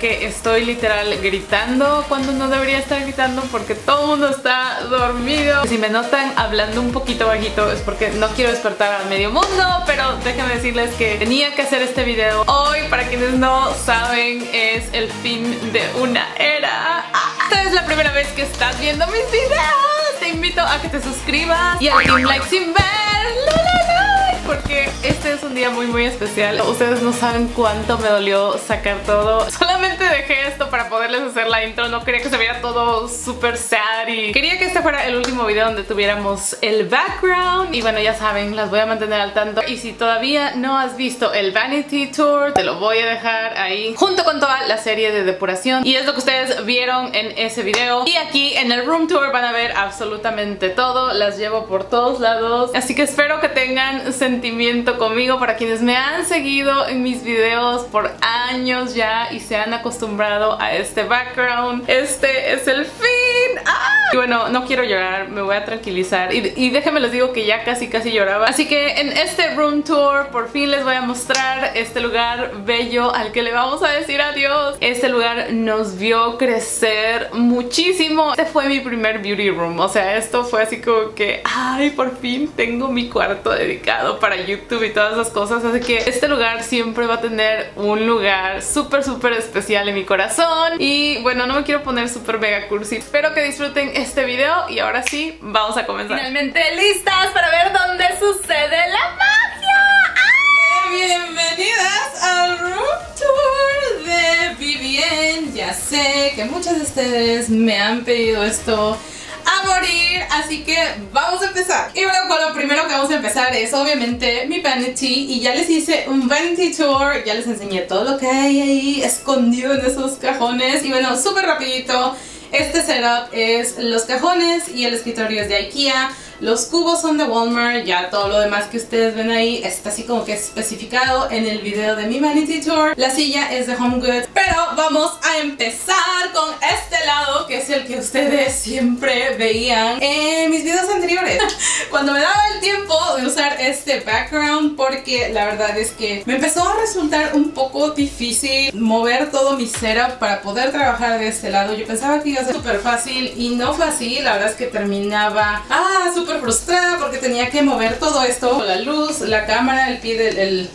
que estoy literal gritando cuando no debería estar gritando porque todo el mundo está dormido. Si me notan hablando un poquito bajito es porque no quiero despertar al medio mundo, pero déjenme decirles que tenía que hacer este video hoy. Para quienes no saben, es el fin de una era. Esta es la primera vez que estás viendo mis videos. Te invito a que te suscribas y a darle un like sin ver. Porque este es un día muy muy especial. Ustedes no saben cuánto me dolió sacar todo. Solamente dejé esto para poderles hacer la intro. No quería que se viera todo súper sad y quería que este fuera el último video donde tuviéramos el background. Y bueno, ya saben, las voy a mantener al tanto. Y si todavía no has visto el Vanity Tour, te lo voy a dejar ahí junto con toda la serie de depuración. Y es lo que ustedes vieron en ese video. Y aquí en el Room Tour van a ver absolutamente todo. Las llevo por todos lados. Así que espero que tengan sentido conmigo. Para quienes me han seguido en mis videos por años ya y se han acostumbrado a este background, este es el fin. ¡Ah! Y bueno, no quiero llorar, me voy a tranquilizar y déjenme les digo que ya casi lloraba. Así que en este room tour por fin les voy a mostrar este lugar bello al que le vamos a decir adiós. Este lugar nos vio crecer muchísimo. Este fue mi primer beauty room, o sea, esto fue así como que ay, por fin tengo mi cuarto dedicado para YouTube y todas esas cosas. Así que este lugar siempre va a tener un lugar súper especial en mi corazón. Y bueno, no me quiero poner súper mega cursi. Espero que disfruten este video y ahora sí, vamos a comenzar. Finalmente listas para ver dónde sucede la magia. ¡Ay! Bienvenidas al Room Tour de BBN. Ya sé que muchas de ustedes me han pedido esto a morir, así que vamos a empezar. Y bueno, con lo primero que vamos a empezar es obviamente mi vanity. Y ya les hice un vanity tour, ya les enseñé todo lo que hay ahí escondido en esos cajones. Y bueno, súper rapidito, este setup es los cajones y el escritorio es de IKEA. Los cubos son de Walmart, ya todo lo demás que ustedes ven ahí está así como que especificado en el video de mi vanity tour. La silla es de Home Goods, pero vamos a empezar con este lado que es el que ustedes siempre veían en mis videos anteriores. Cuando me daba el tiempo de usar este background, porque la verdad es que me empezó a resultar un poco difícil mover todo mi setup para poder trabajar de este lado. Yo pensaba que iba a ser súper fácil y no fue así. La verdad es que terminaba súper frustrada porque tenía que mover todo esto, la luz, la cámara, el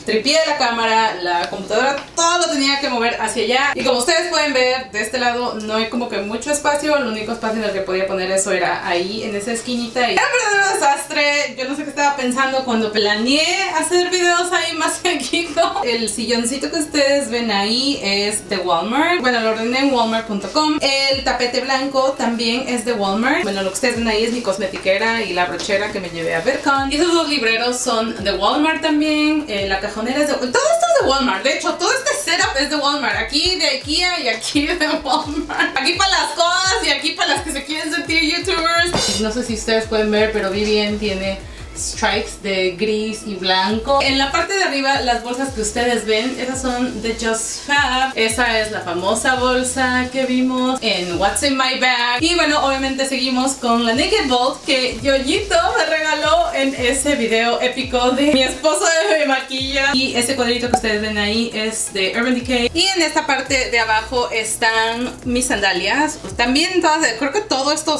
tripié de la cámara, la computadora, todo lo tenía que mover hacia allá. Y como ustedes pueden ver, de este lado no hay como que mucho espacio. El único espacio en el que podía poner eso era ahí en esa esquinita. Era un verdadero desastre. Yo no sé qué estaba pensando cuando planeé hacer videos ahí más seguido. El silloncito que ustedes ven ahí es de Walmart. Bueno, lo ordené en Walmart.com. El tapete blanco también es de Walmart. Bueno, lo que ustedes ven ahí es mi cosmetiquera y la brochera que me llevé a Vercon. Y esos dos libreros son de Walmart también. La cajonera es de... Todo esto es de Walmart. De hecho, todo este setup es de Walmart. Aquí de IKEA y aquí de Walmart. Aquí para las cosas y aquí para las que se quieren sentir YouTubers. No sé si ustedes pueden ver, pero BBN tiene stripes de gris y blanco. En la parte de arriba, las bolsas que ustedes ven, esas son de Just Fab. Esa es la famosa bolsa que vimos en What's in My Bag. Y bueno, obviamente seguimos con la Naked Bolt que Yoyito me regaló en ese video épico de mi esposo de Me Maquilla. Y ese cuadrito que ustedes ven ahí es de Urban Decay. Y en esta parte de abajo están mis sandalias. También todas, creo que todo esto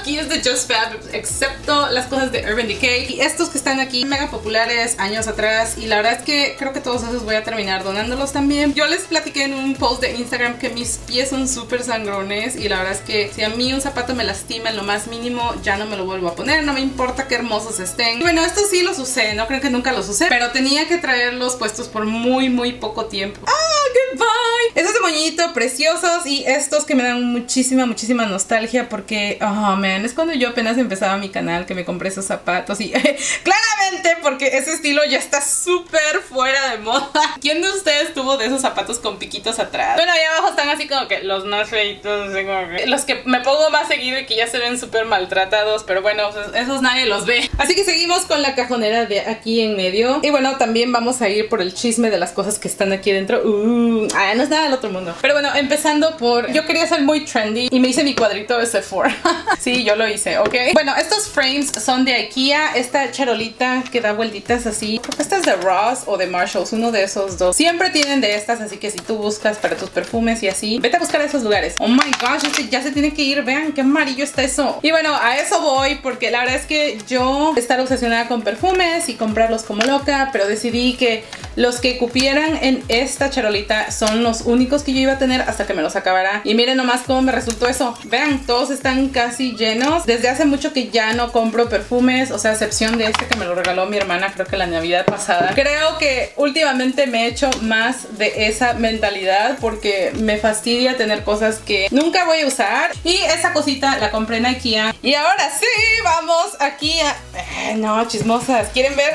aquí es de Just Fab, excepto las cosas de Urban Decay y estos que están aquí mega populares años atrás. Y la verdad es que creo que todos esos voy a terminar donándolos también. Yo les platiqué en un post de Instagram que mis pies son súper sangrones y la verdad es que si a mí un zapato me lastima en lo más mínimo, ya no me lo vuelvo a poner. No me importa qué hermosos estén. Y bueno, estos sí los usé, no creo que nunca los usé, pero tenía que traerlos puestos por muy poco tiempo. ¡Goodbye! Estos de moñito preciosos y estos que me dan muchísima nostalgia porque, oh man, es cuando yo apenas empezaba mi canal que me compré esos zapatos y claramente porque ese estilo ya está súper fuera de moda. ¿Quién de ustedes tuvo de esos zapatos con piquitos atrás? Bueno, ahí abajo están así como que los más feitos, así como que los que me pongo más seguido y que ya se ven súper maltratados, pero bueno, esos nadie los ve. Así que seguimos con la cajonera de aquí en medio. Y bueno, también vamos a ir por el chisme de las cosas que están aquí dentro. No es nada del otro mundo. Pero bueno, empezando por... Yo quería ser muy trendy y me hice mi cuadrito de Sephora. Sí, yo lo hice, ¿ok? Bueno, estos frames son de IKEA. Esta charolita bolsita que da vueltitas así. Creo que esta es de Ross o de Marshalls, uno de esos dos. Siempre tienen de estas, así que si tú buscas para tus perfumes y así, vete a buscar esos lugares. Oh my gosh, este ya se tiene que ir. Vean qué amarillo está eso. Y bueno, a eso voy porque la verdad es que yo estaba obsesionada con perfumes y comprarlos como loca, pero decidí que los que cupieran en esta charolita son los únicos que yo iba a tener hasta que me los acabara. Y miren nomás cómo me resultó eso. Vean, todos están casi llenos. Desde hace mucho que ya no compro perfumes, o sea, a excepción de este que me lo regaló mi hermana, creo que la Navidad pasada. Creo que últimamente me he hecho más de esa mentalidad porque me fastidia tener cosas que nunca voy a usar. Y esa cosita la compré en IKEA. Y ahora sí, vamos aquí a... no, chismosas, ¿quieren ver?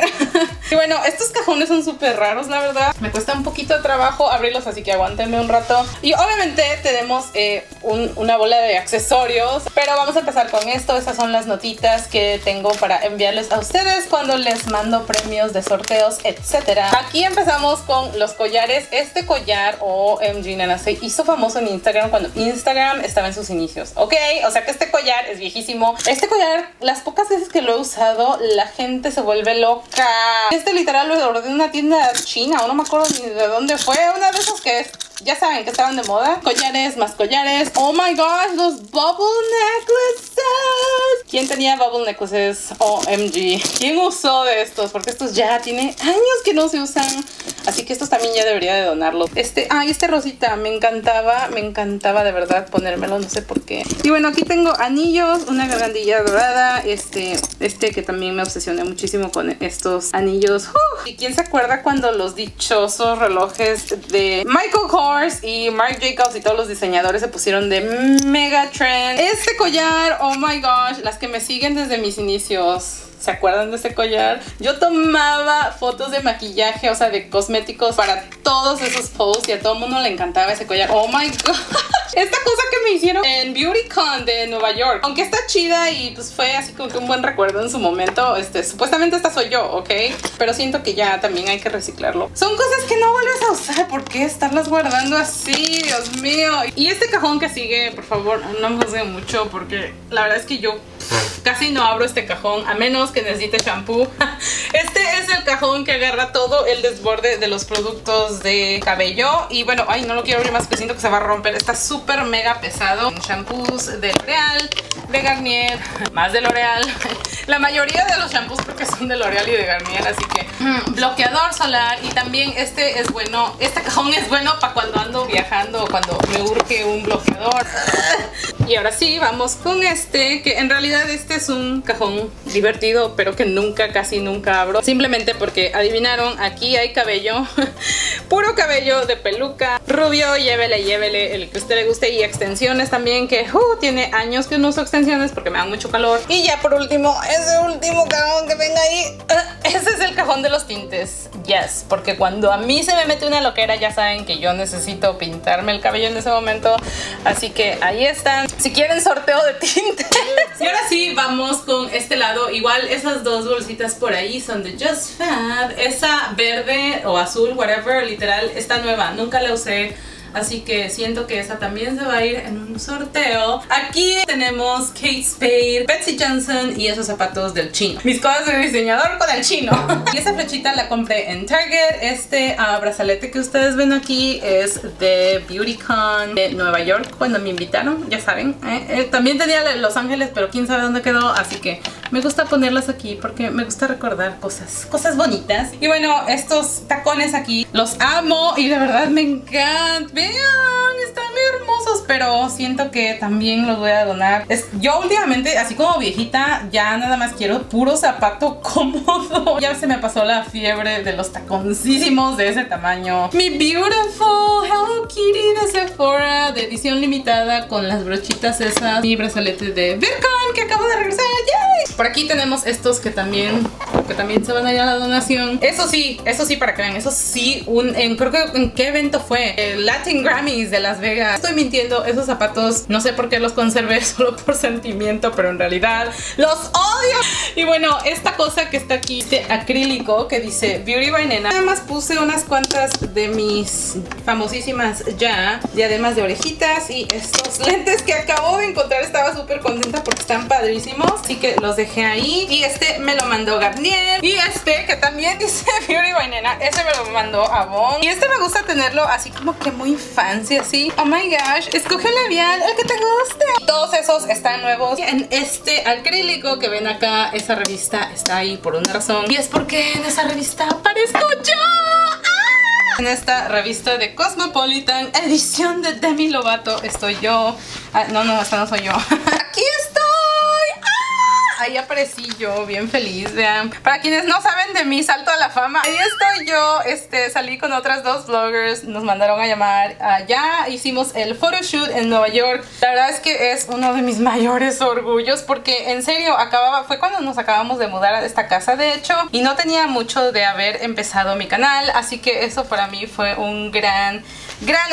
Y bueno, estos cajones son súper raros, la verdad. Me cuesta un poquito de trabajo abrirlos, así que aguántenme un rato. Y obviamente tenemos una bola de accesorios, pero vamos a empezar con esto. Estas son las notitas que tengo para enviarles a ustedes cuando les mando premios de sorteos, etcétera. Aquí empezamos con los collares. Este collar, OMG, nena, se hizo famoso en Instagram cuando Instagram estaba en sus inicios, ¿ok? O sea que este collar es viejísimo. Este collar, las pocas veces que lo he usado, la gente se vuelve loca. Este literal lo ordené en una tienda china, o no me acuerdo ni de dónde fue, una de esas que es... ya saben que estaban de moda. Collares más collares. Oh my gosh, los bubble necklaces. ¿Quién tenía bubble necklaces? OMG. ¿Quién usó de estos? Porque estos ya tiene años que no se usan. Así que estos también ya debería de donarlos. Este rosita. Me encantaba de verdad ponérmelo. No sé por qué. Y bueno, aquí tengo anillos. Una gargantilla dorada. Este que también me obsesioné muchísimo con estos anillos. ¡Uf! ¿Y quién se acuerda cuando los dichosos relojes de Michael Kors y Marc Jacobs y todos los diseñadores se pusieron de mega trend? Este collar, oh my gosh, las que me siguen desde mis inicios, ¿se acuerdan de este collar? Yo tomaba fotos de maquillaje, o sea, de cosméticos para todos esos posts y a todo el mundo le encantaba ese collar. Oh my god. Esta cosa que me hicieron en BeautyCon de Nueva York. Aunque está chida y pues fue así como que un buen recuerdo en su momento. Supuestamente esta soy yo, ¿ok? Pero siento que ya también hay que reciclarlo. Son cosas que no vuelves a usar. ¿Por qué estarlas guardando así? Dios mío. Y este cajón que sigue, por favor, no me juzguen mucho porque la verdad es que yo casi no abro este cajón a menos que necesite shampoo. Este es el cajón que agarra todo el desborde de los productos de cabello. Y bueno, ay, no lo quiero abrir más porque siento que se va a romper. Está súper mega pesado. Shampoos de L'Oreal, de Garnier, más de L'Oreal. La mayoría de los shampoos creo que son de L'Oreal y de Garnier, así que bloqueador solar. Y también este es bueno. Este cajón es bueno para cuando ando viajando o cuando me urge un bloqueador. Y ahora sí, vamos con este, que en realidad este es un cajón divertido, pero que nunca, casi nunca abro. Simplemente porque, adivinaron, aquí hay cabello. Puro cabello de peluca. Rubio, llévele el que usted le guste. Y extensiones también, que tiene años que no uso extensiones porque me dan mucho calor. Y ya por último, ese último cajón que venga ahí, ese es el cajón de los tintes. Yes, porque cuando a mí se me mete una loquera, ya saben que yo necesito pintarme el cabello en ese momento. Así que ahí están. Si quieren sorteo de tintes. Y ahora sí, vamos con este lado. Igual esas dos bolsitas por ahí son de Just Fab. Esa verde o azul, whatever, literal, está nueva. Nunca la usé. Así que siento que esa también se va a ir en un sorteo. Aquí tenemos Kate Spade, Betsy Johnson y esos zapatos del chino. Mis cosas de diseñador con el chino. Y esa flechita la compré en Target. Este brazalete que ustedes ven aquí es de BeautyCon de Nueva York cuando me invitaron, ya saben. También tenía Los Ángeles, pero quién sabe dónde quedó. Así que me gusta ponerlas aquí porque me gusta recordar cosas bonitas. Y bueno, estos tacones aquí, los amo y de verdad me encantan. Vean, están hermosos, pero siento que también los voy a donar. Yo últimamente, así como viejita, ya nada más quiero puro zapato cómodo. Ya se me pasó la fiebre de los taconcísimos de ese tamaño. Mi beautiful Hello Kitty de Sephora, de edición limitada con las brochitas esas. Mi brazalete de Birkin que acabo de regresar. ¡Yay! Por aquí tenemos estos que también se van a ir a la donación. Eso sí, para que vean, eso sí, creo que en qué evento fue. El Latin Grammys de Las Vegas. Estoy mintiendo, esos zapatos no sé por qué los conservé, solo por sentimiento, pero en realidad los odio. Y bueno, esta cosa que está aquí, este acrílico que dice Beauty by Nena. Además puse unas cuantas de mis famosísimas ya diademas de orejitas y estos lentes que acabo de encontrar. Estaba súper contenta porque están padrísimos, así que los dejé ahí. Y este me lo mandó Garnier. Twitter. Y este que también dice BEAUTYBYNENA, ese me lo mandó a Bon. Y este me gusta tenerlo así como que muy fancy así. Oh my gosh, escoge el labial, el que te guste. Todos esos están nuevos en este acrílico que ven acá. Esa revista está ahí por una razón, y es porque en esa revista aparezco yo. En esta revista de Cosmopolitan, edición de Demi Lovato, estoy yo. Ah, no, no, esta no soy yo. Aquí estoy. ¡Ah! Ahí aparecí yo, bien feliz, vean. Para quienes no saben de mí, salto a la fama. Ahí estoy yo, salí con otras dos vloggers, nos mandaron a llamar allá. Hicimos el photoshoot en Nueva York. La verdad es que es uno de mis mayores orgullos, porque en serio, fue cuando nos acabamos de mudar a esta casa, de hecho, y no tenía mucho de haber empezado mi canal, así que eso para mí fue un gran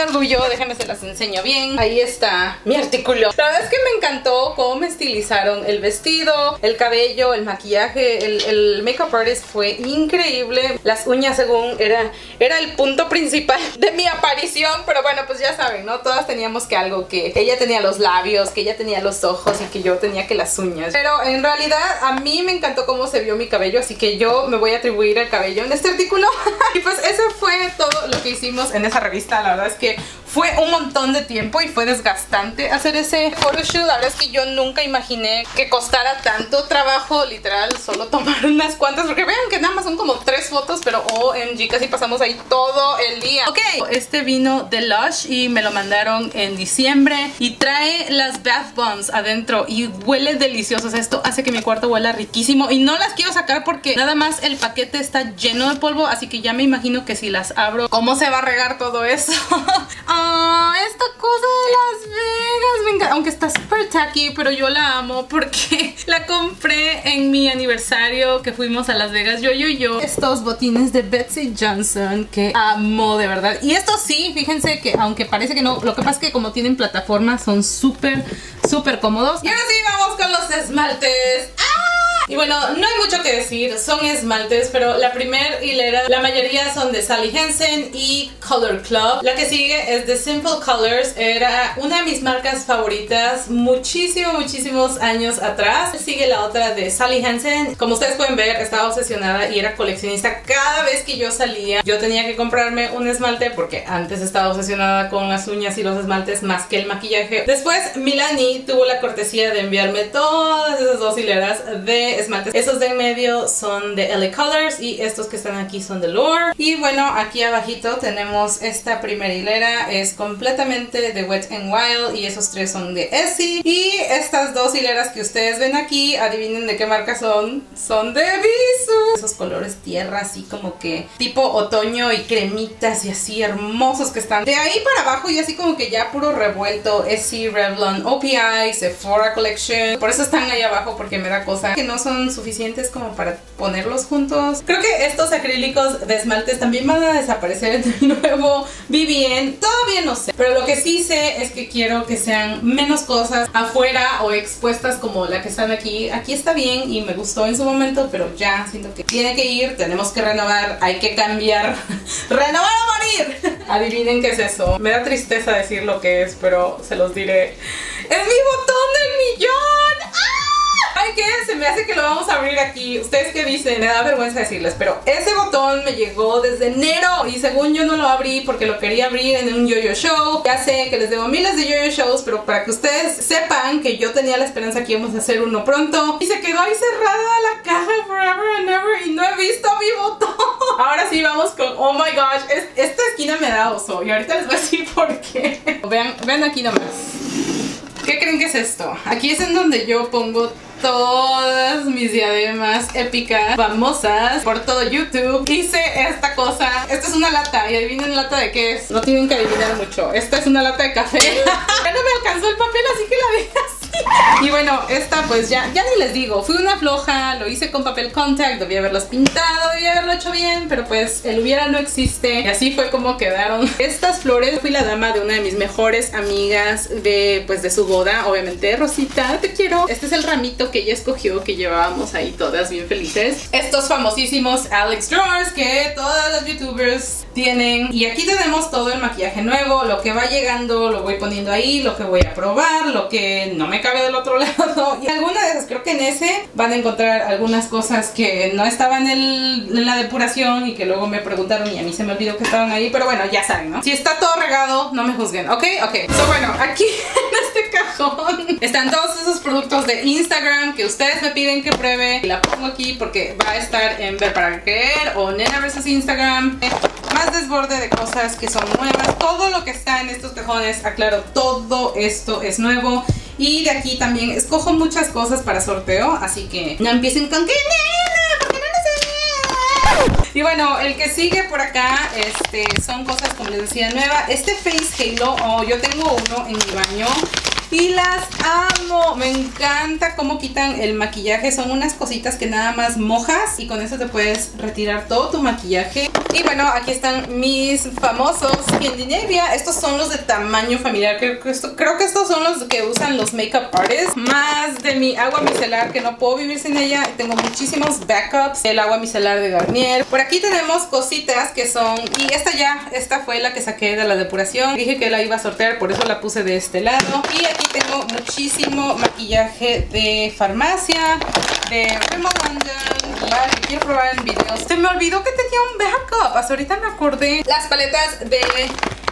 orgullo. Déjenme se las enseño bien. Ahí está mi artículo. La verdad es que me encantó cómo me estilizaron el vestido, el cabello, el maquillaje, el makeup artist fue increíble. Las uñas, según era el punto principal de mi aparición, pero bueno, pues ya saben, ¿no? Todas teníamos que algo, que ella tenía los labios, que ella tenía los ojos y que yo tenía que las uñas. Pero en realidad a mí me encantó cómo se vio mi cabello, así que yo me voy a atribuir el cabello en este artículo. Y pues ese fue todo lo que hicimos en esa revista. La verdad es que fue un montón de tiempo y fue desgastante hacer ese photoshoot. La verdad es que yo nunca imaginé que costara tanto trabajo, literal, solo tomar unas cuantas, porque vean que nada más son como 3 fotos, pero OMG, casi pasamos ahí todo el día. Ok, este vino de Lush y me lo mandaron en diciembre y trae las bath bombs adentro y huele delicioso. Esto hace que mi cuarto huela riquísimo y no las quiero sacar porque nada más el paquete está lleno de polvo, así que ya me imagino que si las abro, ¿cómo se va a regar todo eso? Oh, esta cosa de Las Vegas, me encanta. Aunque está súper tacky, pero yo la amo porque la compré en mi aniversario que fuimos a Las Vegas, yo. Estos botines de Betsy Johnson que amo de verdad. Y estos sí, fíjense que aunque parece que no, lo que pasa es que como tienen plataforma son súper cómodos. Y ahora sí, vamos con los esmaltes. ¡Ah! Y bueno, no hay mucho que decir, son esmaltes, pero la primer hilera, la mayoría son de Sally Hansen y Color Club. La que sigue es de Simple Colors, era una de mis marcas favoritas muchísimos años atrás. Sigue la otra de Sally Hansen. Como ustedes pueden ver, estaba obsesionada y era coleccionista. Cada vez que yo salía, yo tenía que comprarme un esmalte porque antes estaba obsesionada con las uñas y los esmaltes más que el maquillaje. Después, Milani tuvo la cortesía de enviarme todas esas dos hileras de esmaltes. Estos de en medio son de LA Colors y estos que están aquí son de Lore. Y bueno, aquí abajito tenemos esta primera hilera, es completamente de Wet n Wild y esos 3 son de Essie. Y estas 2 hileras que ustedes ven aquí, adivinen de qué marca son, son de Bisú. Esos colores tierra así como que tipo otoño y cremitas y así hermosos que están. De ahí para abajo y así como que ya puro revuelto, Essie, Revlon, OPI, Sephora Collection. Por eso están ahí abajo porque me da cosa que no son suficientes como para ponerlos juntos. Creo que estos acrílicos de esmaltes también van a desaparecer de nuevo. BBN, todavía no sé, pero lo que sí sé es que quiero que sean menos cosas afuera o expuestas como la que están aquí. Aquí está bien y me gustó en su momento, pero ya siento que tiene que ir, tenemos que renovar, hay que cambiar. ¡Renovar o morir! Adivinen qué es eso. Me da tristeza decir lo que es, pero se los diré. ¡Es mi botón del millón! ¡Ah! ¿Saben qué? Se me hace que lo vamos a abrir aquí. ¿Ustedes qué dicen? Me da vergüenza decirles, pero ese botón me llegó desde enero y según yo no lo abrí porque lo quería abrir en un YOYO show. Ya sé que les debo miles de YOYO shows, pero para que ustedes sepan que yo tenía la esperanza que íbamos a hacer uno pronto. Y se quedó ahí cerrada la caja forever and ever y no he visto mi botón. Ahora sí vamos con... Oh my gosh, esta esquina me da oso y ahorita les voy a decir por qué. Vean aquí nomás. ¿Qué creen que es esto? Aquí es en donde yo pongo todas mis diademas épicas, famosas, por todo YouTube. Hice esta cosa. Esta es una lata. ¿Y adivinen lata de qué es? No tienen que adivinar mucho. Esta es una lata de café. Ya no me alcanzó el papel, así que la dejé así. Y bueno, esta pues ya ni les digo. Fui una floja, lo hice con papel contact. Debía haberlos pintado, debía haberlo hecho bien, pero pues el hubiera no existe. Y así fue como quedaron estas flores. Fui la dama de una de mis mejores amigas de su boda, obviamente. Rosita, te quiero. Este es el ramito que ella escogió, que llevábamos ahí todas bien felices. Estos famosísimos Alex Drawers que todas las youtubers tienen. Y aquí tenemos todo el maquillaje nuevo. Lo que va llegando lo voy poniendo ahí, lo que voy a probar, lo que no me cabe comentario del otro lado. Y alguna de esas, creo que en ese van a encontrar algunas cosas que no estaban en la depuración y que luego me preguntaron y a mí se me olvidó que estaban ahí, pero bueno, ya saben, ¿no? Si está todo regado, no me juzguen, ¿ok? Ok. So, bueno, aquí en este cajón están todos esos productos de Instagram que ustedes me piden que pruebe. La pongo aquí porque va a estar en Ver para Creer o Nena vs Instagram. Más desborde de cosas que son nuevas. Todo lo que está en estos cajones, aclaro, todo esto es nuevo. Y de aquí también escojo muchas cosas para sorteo, así que no empiecen con que nena, porque no lo sé. Y bueno, el que sigue por acá son cosas, como les decía, nuevas. Este Face Halo, yo tengo uno en mi baño y las amo, me encanta cómo quitan el maquillaje. Son unas cositas que nada más mojas y con eso te puedes retirar todo tu maquillaje. Y bueno, aquí están mis famosos Scandinavia. Estos son los de tamaño familiar, creo que estos son los que usan los makeup artists. Más de mi agua micelar, que no puedo vivir sin ella, tengo muchísimos backups. El agua micelar de Garnier. Por aquí tenemos cositas que son, y esta fue la que saqué de la depuración. Dije que la iba a sortear, por eso la puse de este lado. Y aquí tengo muchísimo maquillaje de farmacia, de Rimmel London, que quiero probar en videos. Se me olvidó que tenía un backup, hasta ahorita me acordé. Las paletas de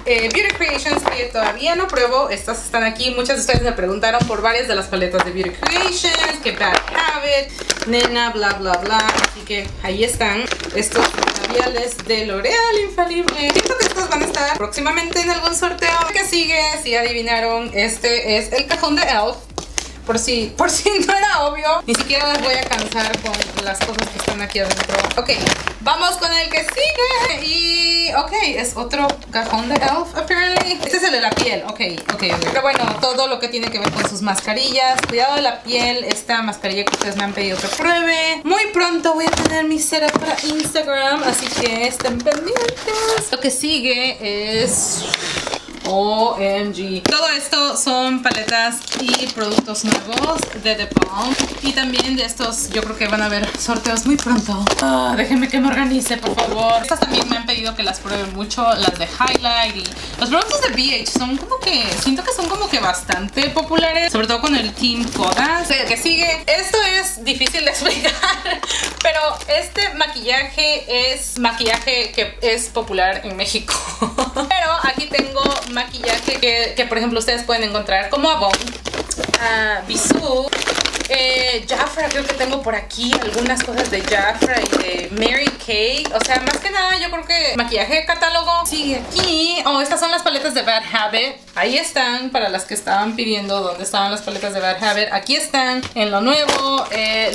Beauty Creations, que todavía no pruebo. Estas están aquí. Muchas de ustedes me preguntaron por varias de las paletas de Beauty Creations, que Bad Habit, Nena, bla bla bla. Así que ahí están estos labiales de L'Oreal Infalible. Siento que estos van a estar próximamente en algún sorteo. ¿Qué sigue? Si adivinaron, este es el cajón de Elf. Por si no era obvio, ni siquiera las voy a cansar con las cosas que están aquí adentro. Ok, vamos con el que sigue. Y ok, es otro cajón de Elf, apparently. Este es el de la piel, okay. Pero bueno, todo lo que tiene que ver con sus mascarillas, cuidado de la piel, esta mascarilla que ustedes me han pedido que pruebe. Muy pronto voy a tener mi setup para Instagram, así que estén pendientes. Lo que sigue es... OMG. Todo esto son paletas y productos nuevos de The Balm. Y también de estos yo creo que van a haber sorteos muy pronto. Déjenme que me organice, por favor. Estas también me han pedido que las pruebe mucho. Las de Highlight y los productos de BH son como que, siento que son como que bastante populares, sobre todo con el Team Coda. El que sigue, esto es difícil de explicar, pero este maquillaje es maquillaje que es popular en México. Pero aquí tengo maquillaje que por ejemplo ustedes pueden encontrar como Avon, Bisú, Jafra. Creo que tengo por aquí algunas cosas de Jafra y de Mary Kay. O sea, más que nada yo creo que maquillaje de catálogo. Sigue aquí, estas son las paletas de Bad Habit. Ahí están, para las que estaban pidiendo dónde estaban las paletas de Bad Habit. Aquí están en lo nuevo,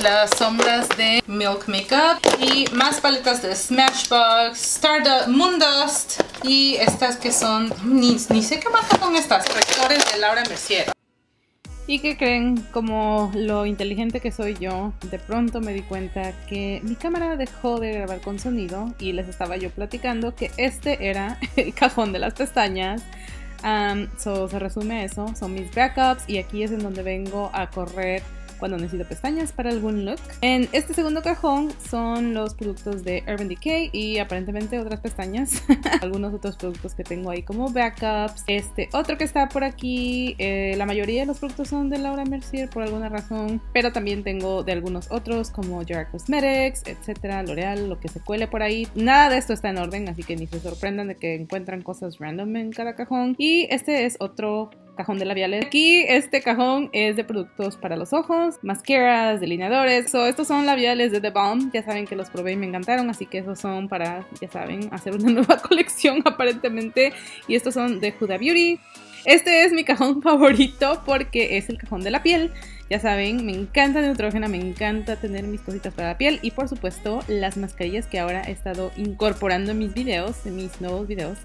las sombras de Milk Makeup. Y más paletas de Smashbox, Stardust, Moondust. Y estas que son, ni sé qué marca son estas, correctores de Laura Mercier. ¿Y qué creen? Como lo inteligente que soy yo, de pronto me di cuenta que mi cámara dejó de grabar con sonido y les estaba yo platicando que este era el cajón de las pestañas. Se resume a eso, son mis backups y aquí es en donde vengo a correr cuando necesito pestañas para algún look. En este segundo cajón son los productos de Urban Decay y aparentemente otras pestañas. Algunos otros productos que tengo ahí como backups. Este otro que está por aquí, la mayoría de los productos son de Laura Mercier por alguna razón, pero también tengo de algunos otros como Gerard Cosmetics, etcétera, L'Oreal, lo que se cuele por ahí. Nada de esto está en orden, así que ni se sorprendan de que encuentran cosas random en cada cajón. Y este es otro cajón de labiales. Aquí este cajón es de productos para los ojos, mascaras, delineadores. Estos son labiales de The Balm. Ya saben que los probé y me encantaron, así que esos son para, ya saben, hacer una nueva colección aparentemente. Y estos son de Huda Beauty. Este es mi cajón favorito porque es el cajón de la piel. Ya saben, me encanta Neutrogena, me encanta tener mis cositas para la piel. Y por supuesto, las mascarillas que ahora he estado incorporando en mis videos, en mis nuevos videos.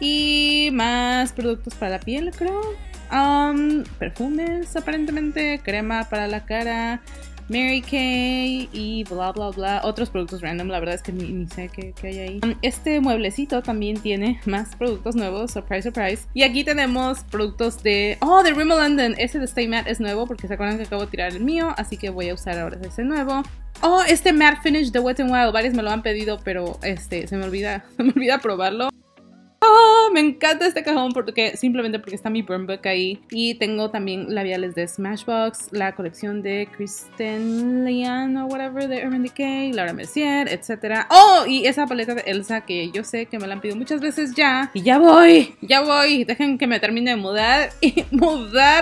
Y más productos para la piel, creo. Perfumes, aparentemente, crema para la cara, Mary Kay y bla bla bla. Otros productos random, la verdad es que ni sé qué hay ahí. Este mueblecito también tiene más productos nuevos, surprise, surprise. Y aquí tenemos productos de... de Rimmel London. Ese de Stay Matte es nuevo porque se acuerdan que acabo de tirar el mío, así que voy a usar ahora ese nuevo. Este Matte Finish de Wet n Wild, varios me lo han pedido, pero se me olvida probarlo. Me encanta este cajón porque simplemente porque está mi burn book ahí. Y tengo también labiales de Smashbox, la colección de Kristen Liano, whatever, de Urban Decay, Laura Mercier, etc. Oh, y esa paleta de Elsa que yo sé que me la han pedido muchas veces ya. Y ya voy. Dejen que me termine de mudar.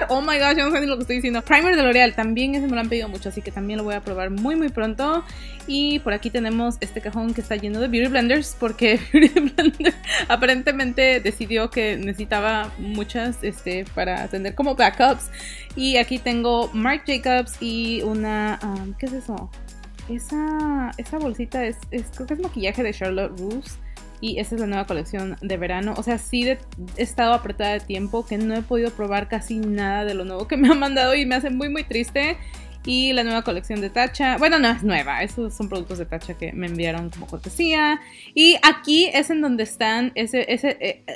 Oh my gosh, yo no sé ni lo que estoy diciendo. Primer de L'Oreal, también ese me lo han pedido mucho, así que también lo voy a probar muy muy pronto. Y por aquí tenemos este cajón que está lleno de Beauty Blenders, porque Beauty Blender aparentemente decidió que necesitaba muchas para tener como backups. Y aquí tengo Marc Jacobs y una... ¿qué es eso? Esa bolsita es creo que es maquillaje de Charlotte Russe. Y esta es la nueva colección de verano. O sea, sí he estado apretada de tiempo que no he podido probar casi nada de lo nuevo que me han mandado y me hace muy muy triste. Y la nueva colección de Tatcha. Bueno, no es nueva. Esos son productos de Tatcha que me enviaron como cortesía. Y aquí es en donde están...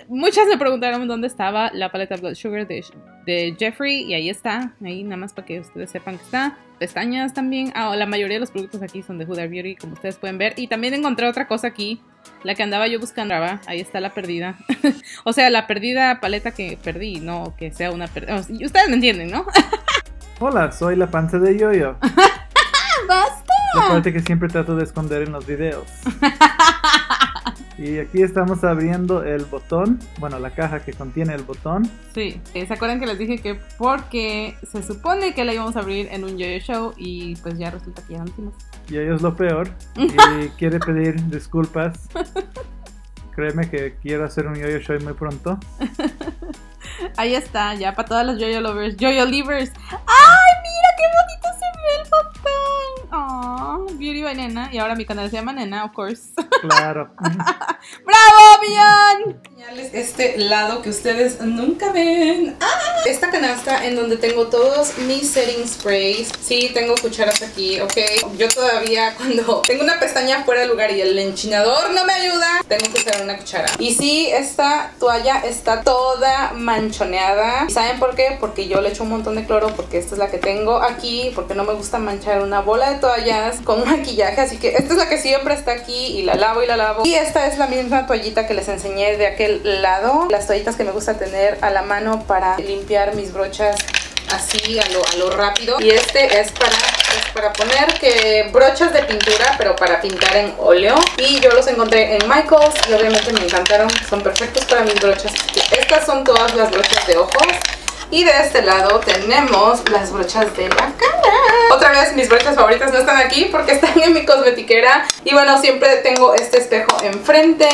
muchas me preguntaron dónde estaba la paleta Blood Sugar de Jeffree. Y ahí está. Ahí nada más para que ustedes sepan que está. Pestañas también. La mayoría de los productos aquí son de Huda Beauty, como ustedes pueden ver. Y también encontré otra cosa aquí. La que andaba yo buscando. Ahí está la perdida. O sea, la perdida paleta que perdí. No que sea una perdida. Ustedes me entienden, ¿no? Hola, soy la panza de Yoyo. ¡Basta! La parte que siempre trato de esconder en los videos. Y aquí estamos abriendo el botón, bueno, la caja que contiene el botón. Sí, ¿se acuerdan que les dije que porque se supone que la íbamos a abrir en un Yoyo Show y pues ya resulta que ya no hicimos? Yoyo es lo peor y quiere pedir disculpas. Créeme que quiero hacer un Yoyo Show muy pronto. Ahí está, ya para todas las Yoyo lovers, Yoyo livers. ¡Ay, mira qué bonito se ve el botón! ¡Oh! Beauty by Nena. Y ahora mi canal se llama Nena, of course. Claro. ¡Bravo, Millón! Este lado que ustedes nunca ven. ¡Ah! Esta canasta en donde tengo todos mis setting sprays. Sí, tengo cucharas aquí, ¿ok? Yo todavía cuando tengo una pestaña fuera de lugar y el enchinador no me ayuda, tengo que usar una cuchara. Y sí, esta toalla está toda manchoneada. ¿Saben por qué? Porque yo le echo un montón de cloro, porque esta es la que tengo aquí, porque no me gusta manchar una bola de toallas con maquillaje. Así que esta es la que siempre está aquí y la lavo y la lavo. Y esta es la misma toallita que les enseñé de aquel lado, las toallitas que me gusta tener a la mano para limpiar mis brochas así a lo rápido. Y este es para poner que brochas de pintura, pero para pintar en óleo. Y yo los encontré en Michael's y obviamente me encantaron, son perfectos para mis brochas. Estas son todas las brochas de ojos. Y de este lado tenemos las brochas de la cara. Otra vez mis brochas favoritas no están aquí porque están en mi cosmetiquera. Y bueno, siempre tengo este espejo enfrente.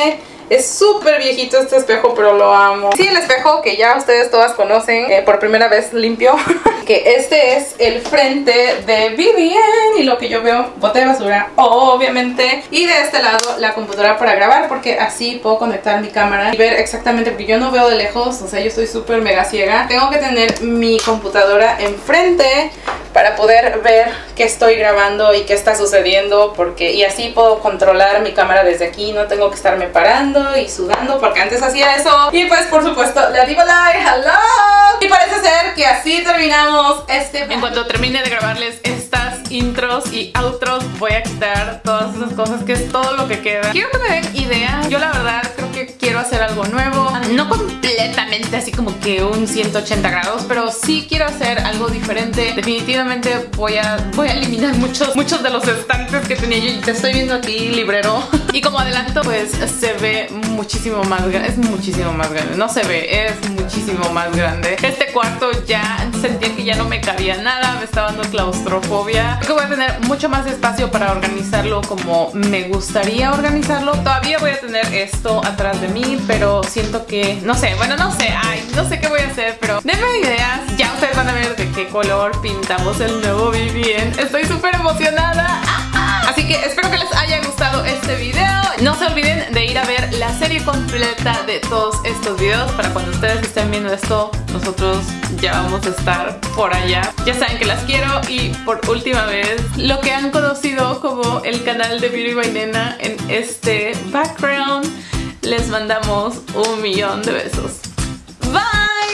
Es súper viejito este espejo, pero lo amo. Sí, el espejo que ya ustedes todas conocen, por primera vez limpio. Que este es el frente de Vivienne y lo que yo veo, bote de basura, obviamente. Y de este lado la computadora para grabar, porque así puedo conectar mi cámara y ver exactamente, porque yo no veo de lejos, o sea, yo estoy súper mega ciega. Tengo que tener mi computadora enfrente para poder ver qué estoy grabando y qué está sucediendo, porque y así puedo controlar mi cámara desde aquí, no tengo que estarme parando y sudando, porque antes hacía eso. Y pues por supuesto, la Diva Live, hello. Y parece ser que así terminamos este video. En cuanto termine de grabarles estas intros y outros, voy a quitar todas esas cosas, que es todo lo que queda. Quiero que me den ideas. Yo la verdad creo que quiero hacer algo nuevo, no completamente así como que un 180 grados, pero sí quiero hacer algo diferente. Definitivamente voy a eliminar muchos de los estantes que tenía yo. Te estoy viendo a ti, librero. Y como adelanto, pues se ve muchísimo más grande. Es muchísimo más grande. No se ve, es muchísimo más grande. Este cuarto ya sentía que ya no me cabía nada. Me estaba dando claustrofobia. Creo que voy a tener mucho más espacio para organizarlo como me gustaría organizarlo. Todavía voy a tener esto atrás de mí, pero siento que... No sé, bueno, no sé. Ay, no sé qué voy a hacer, pero denme ideas. Ya ustedes van a ver de qué color pintamos el nuevo Vivienne. Estoy súper emocionada. Así que espero que les haya gustado este video. No se olviden de ir a ver la serie completa de todos estos videos, para cuando ustedes estén viendo esto, nosotros ya vamos a estar por allá. Ya saben que las quiero. Y por última vez, lo que han conocido como el canal de Beauty by Nena en este background, les mandamos 1,000,000 de besos. Bye.